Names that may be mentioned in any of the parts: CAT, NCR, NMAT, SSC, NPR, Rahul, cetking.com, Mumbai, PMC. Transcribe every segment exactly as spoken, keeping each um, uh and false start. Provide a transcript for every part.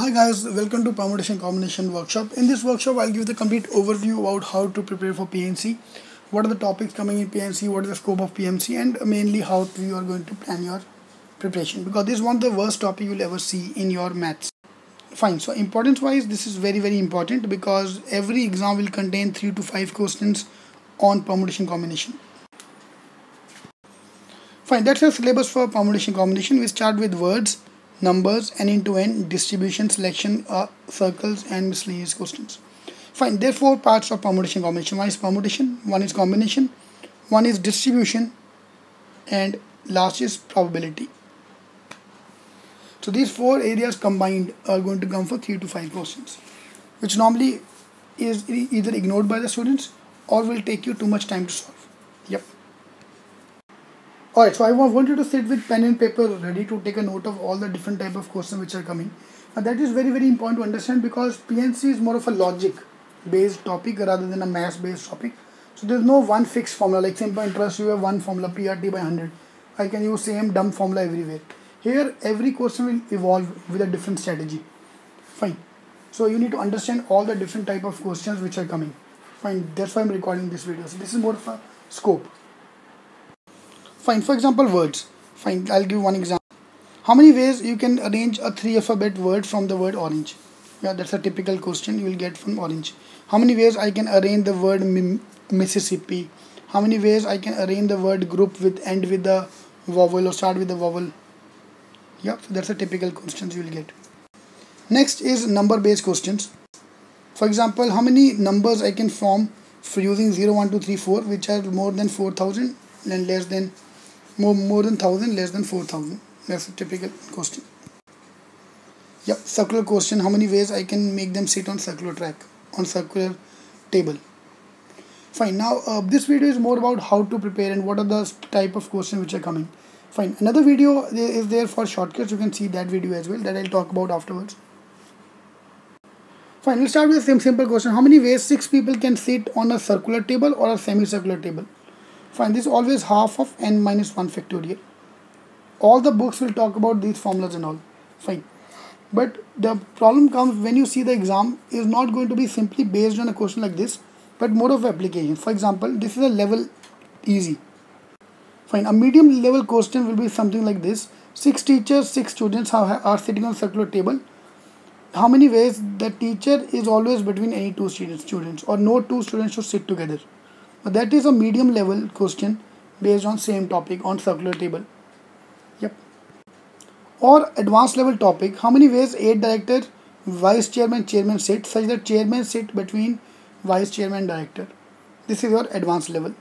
Hi guys, welcome to permutation combination workshop. In this workshop, I'll give the complete overview about how to prepare for P M C, what are the topics coming in P M C, what is the scope of P M C, and mainly how you are going to plan your preparation, because this is one of the worst topic you'll ever see in your maths. Fine, so importance wise, this is very very important because every exam will contain three to five questions on permutation combination. Fine, that's our syllabus for permutation combination. We start with words, numbers, and end-to-end distribution, selection, uh, circles, and miscellaneous questions. Fine, there are four parts of permutation combination. One is permutation, one is combination, one is distribution, and last is probability. So these four areas combined are going to come for three to five questions, which normally is either ignored by the students or will take you too much time to solve. Yep. Alright, so I want you to sit with pen and paper ready to take a note of all the different type of questions which are coming. And that is very very important to understand, because P M C is more of a logic based topic rather than a maths based topic. So there is no one fixed formula. Like simple interest, you have one formula, P R T by one hundred. I can use same dumb formula everywhere. Here every question will evolve with a different strategy. Fine. So you need to understand all the different type of questions which are coming. Fine. That's why I'm recording this video. So this is more of a scope. Fine, for example, words. Fine, I'll give one example. How many ways you can arrange a three alphabet word from the word orange? Yeah, that's a typical question you will get from orange. How many ways I can arrange the word Mississippi? How many ways I can arrange the word group with end with the vowel or start with the vowel? Yeah, so that's a typical questions you will get. Next is number based questions. For example, how many numbers I can form for using zero, one, two, three, four, which are more than four thousand and less than More, more than one thousand, less than four thousand. That's a typical question. Yep, circular question. How many ways I can make them sit on circular track, on circular table. Fine, now uh, this video is more about how to prepare and what are the type of questions which are coming. Fine, another video is there for shortcuts. You can see that video as well, that I'll talk about afterwards. Fine, we'll start with the same simple question. How many ways six people can sit on a circular table or a semicircular table? Fine, this is always half of n minus one factorial. All the books will talk about these formulas and all. Fine. But the problem comes when you see the exam is not going to be simply based on a question like this, but more of application. For example, this is a level easy. Fine. A medium level question will be something like this. Six teachers, six students are, are sitting on a circular table. How many ways the teacher is always between any two students, or no two students should sit together? That is a medium level question based on same topic on circular table. Yep. Or advanced level topic. How many ways eight director, vice chairman, chairman sit, such that chairman sit between vice chairman and director? This is your advanced level.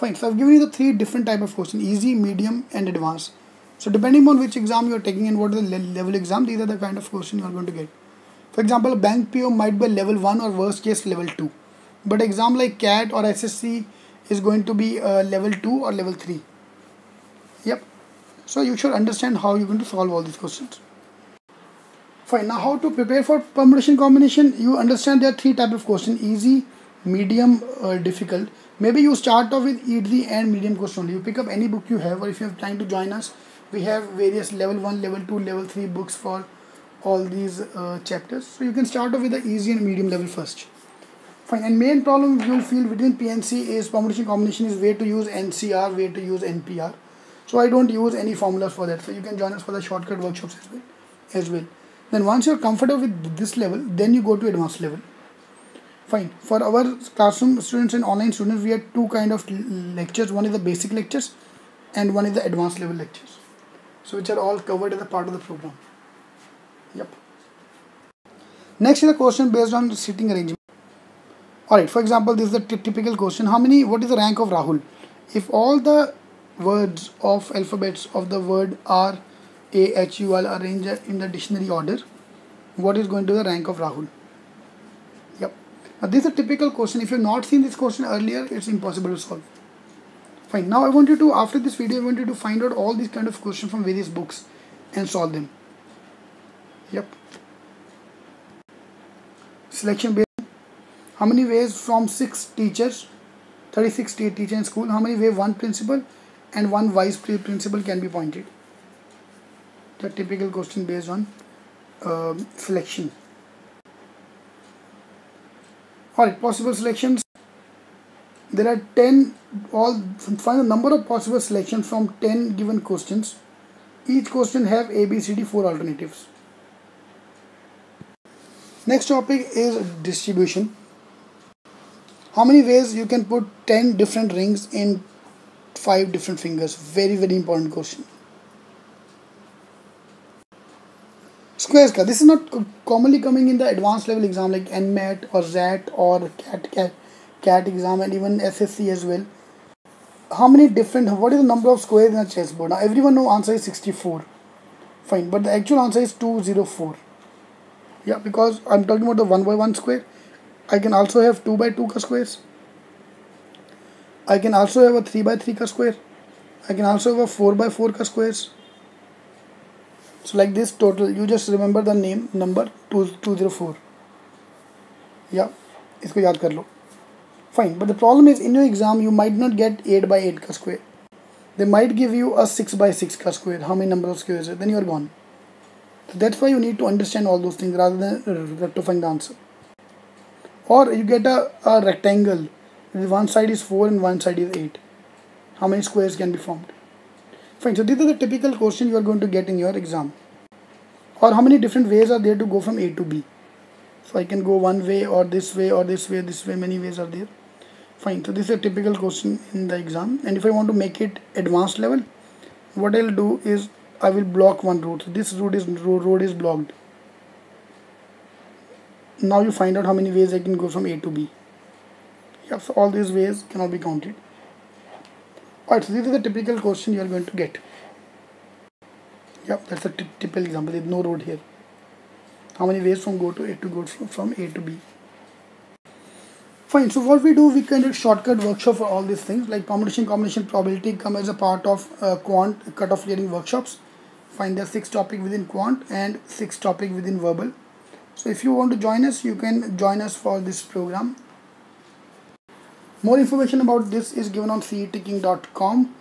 Fine. So I've given you the three different type of question: easy, medium, and advanced. So depending on which exam you are taking and what is the level exam, these are the kind of question you are going to get. For example, a bank P O might be level one or worst case level two. But exam like CAT or S S C is going to be uh, level two or level three. Yep. So you should understand how you're going to solve all these questions. Fine. Now how to prepare for permutation combination. You understand there are three types of questions: easy, medium, uh, difficult. Maybe you start off with easy and medium question only. You pick up any book you have, or if you have time to join us, we have various level one, level two, level three books for all these uh, chapters. So you can start off with the easy and medium level first. Fine, and main problem you will feel between P M C is permutation combination is where to use N C R, where to use N P R. So I don't use any formulas for that. So you can join us for the shortcut workshops as well. As well. Then once you're comfortable with this level, then you go to advanced level. Fine, for our classroom students and online students, we have two kind of lectures. One is the basic lectures and one is the advanced level lectures. So which are all covered as a part of the program. Yep. Next is a question based on sitting arrangement. Alright, for example, this is a typical question. How many, what is the rank of Rahul? If all the words of alphabets of the word R, A, H, U, L arranged in the dictionary order, what is going to be the rank of Rahul? Yep. Now, this is a typical question. If you have not seen this question earlier, it's impossible to solve. Fine. Now, I want you to, after this video, I want you to find out all these kind of questions from various books and solve them. Yep. Selection based. How many ways from six teachers, thirty-six teachers in school, how many ways one principal and one vice principal can be appointed? The typical question based on um, selection. Alright, possible selections. There are ten, all find the number of possible selections from ten given questions. Each question have A, B, C, D, four alternatives. Next topic is distribution. How many ways you can put ten different rings in five different fingers? Very, very important question. Squares ka. This is not commonly coming in the advanced level exam like N M A T or Z A T or C A T, C A T, C A T exam and even S S C as well. How many different, what is the number of squares in a chessboard? Now everyone knows answer is sixty-four. Fine, but the actual answer is two hundred four. Yeah, because I'm talking about the one by one square. I can also have two by two ka squares. I can also have a three by three ka square. I can also have a four by four ka squares. So like this total, you just remember the name, number two hundred four. Yeah, isko yaad kar lo. Fine, but the problem is in your exam you might not get eight by eight ka square. They might give you a six by six ka square. How many number of squares? Then you are gone. So that's why you need to understand all those things rather than rectifying the answer. Or you get a, a rectangle. One side is four and one side is eight. How many squares can be formed? Fine. So these are the typical questions you are going to get in your exam. Or how many different ways are there to go from A to B? So I can go one way or this way or this way, this way. Many ways are there. Fine, so this is a typical question in the exam, and if I want to make it advanced level, what I'll do is I will block one route. This route is road is blocked. Now you find out how many ways I can go from A to B. Yeah, so all these ways cannot be counted. Alright, so this is the typical question you are going to get. Yeah, that's a typical example. There's no road here. How many ways from go to A to go from A to B? Fine, so what we do, we can do shortcut workshop for all these things like combination, combination, probability come as a part of uh, quant cutoff clearing workshops. Find the six topic within quant and six topic within verbal. So if you want to join us, you can join us for this program. More information about this is given on cetking dot com.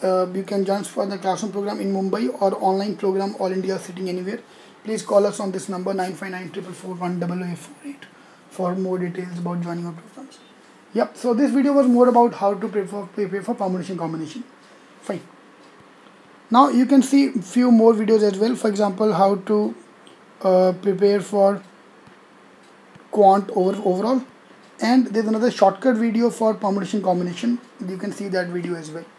Uh, you can join us for the classroom program in Mumbai or online program all India sitting anywhere. Please call us on this number nine five nine, four four four, one double oh eight four eight. For more details about joining our programs. Yep, so this video was more about how to prepare for, prepare for permutation combination. Fine. Now you can see few more videos as well. For example, how to uh, prepare for quant over overall. And there's another shortcut video for permutation combination. You can see that video as well.